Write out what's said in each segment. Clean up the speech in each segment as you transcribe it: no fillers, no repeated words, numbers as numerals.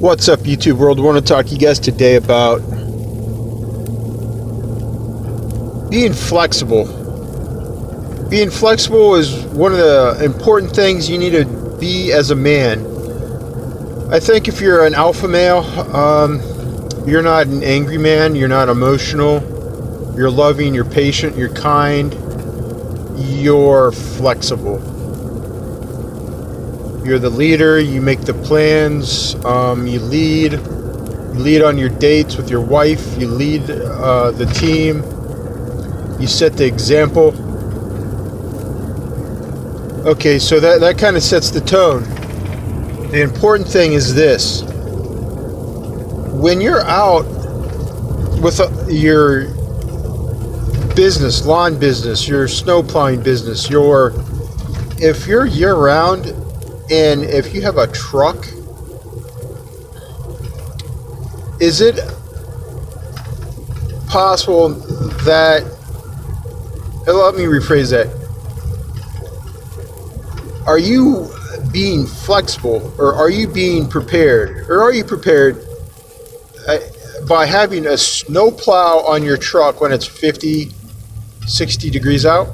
What's up, YouTube world? I want to talk to you guys today about being flexible. Being flexible is one of the important things you need to be as a man. I think if you're an alpha male, you're not an angry man, you're not emotional, you're loving, you're patient, you're kind, you're flexible. You're the leader, you make the plans, you lead on your dates with your wife, you lead the team, you set the example. Okay, so that kind of sets the tone. The important thing is this: when you're out with your business, lawn business, your snow plowing business, if you're year-round, and if you have a truck, is it possible that, let me rephrase that, are you being flexible, or are you being prepared, or are you prepared by having a snow plow on your truck when it's 50, 60 degrees out?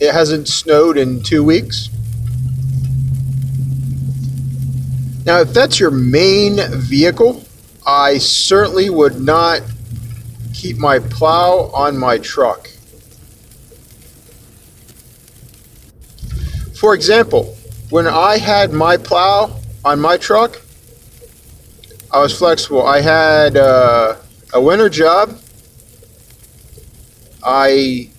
It hasn't snowed in 2 weeks. Now, if that's your main vehicle, I certainly would not keep my plow on my truck. For example, when I had my plow on my truck, I was flexible. I had a winter job. I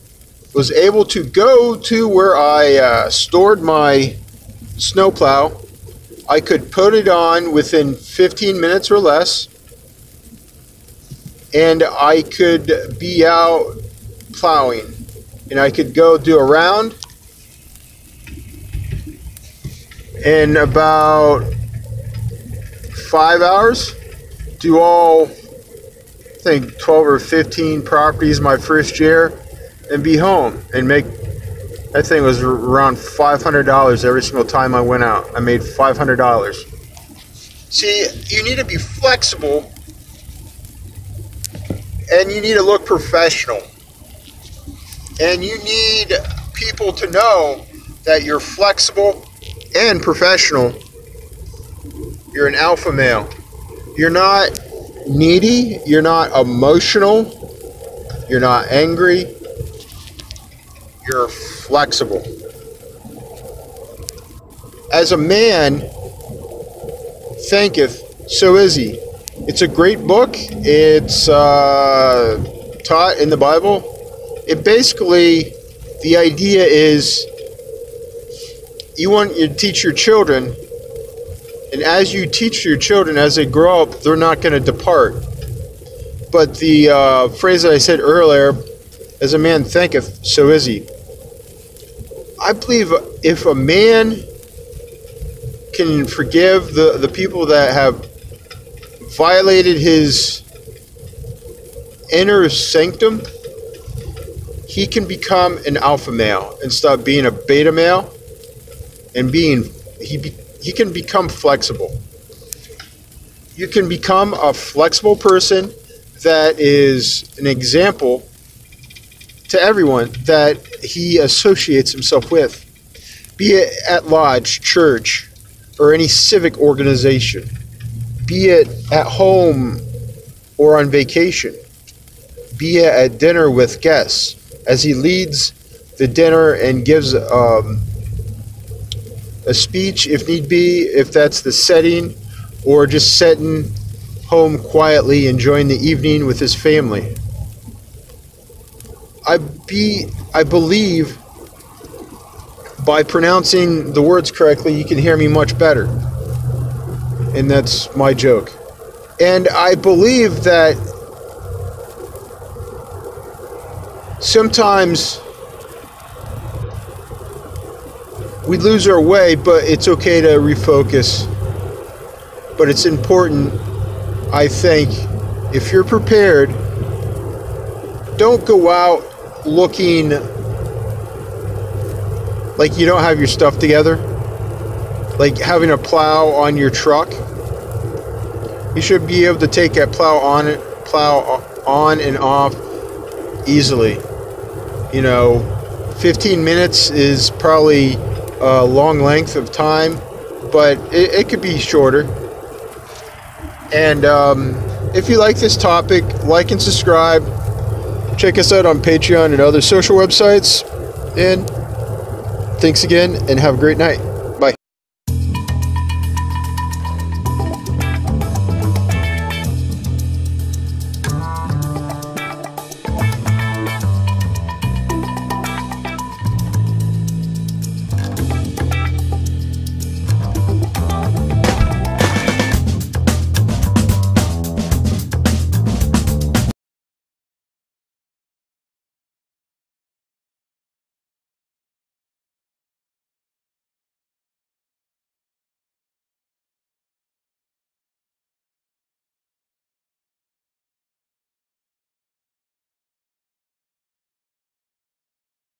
was able to go to where I stored my snowplow. I could put it on within 15 minutes or less, and I could be out plowing, and I could go do a round in about 5 hours, do all, I think, 12 or 15 properties my first year, and be home and make. That thing was around $500 every single time I went out. I made $500. See, you need to be flexible, and you need to look professional. And you need people to know that you're flexible and professional. You're an alpha male. You're not needy. You're not emotional. You're not angry. You're flexible. As a man thinketh, so is he. It's a great book. It's taught in the Bible. It basically, the idea is you want to teach your children, and as you teach your children, as they grow up, they're not going to depart. But the phrase that I said earlier, as a man thinketh, so is he. I believe if a man can forgive the people that have violated his inner sanctum, he can become an alpha male and stop being a beta male, and he can become flexible. You can become a flexible person that is an example to everyone that he associates himself with, be it at lodge, church, or any civic organization, be it at home or on vacation, be it at dinner with guests, as he leads the dinner and gives a speech if need be, if that's the setting, or just sitting home quietly enjoying the evening with his family. I believe by pronouncing the words correctly, you can hear me much better. And that's my joke. And I believe that sometimes we lose our way, but it's okay to refocus. But it's important, I think, if you're prepared, don't go out looking like you don't have your stuff together, like having a plow on your truck. You should be able to take that plow on and off easily. You know, 15 minutes is probably a long length of time, but it could be shorter. And if you like this topic, like and subscribe. Check us out on Patreon and other social websites. And thanks again, and have a great night.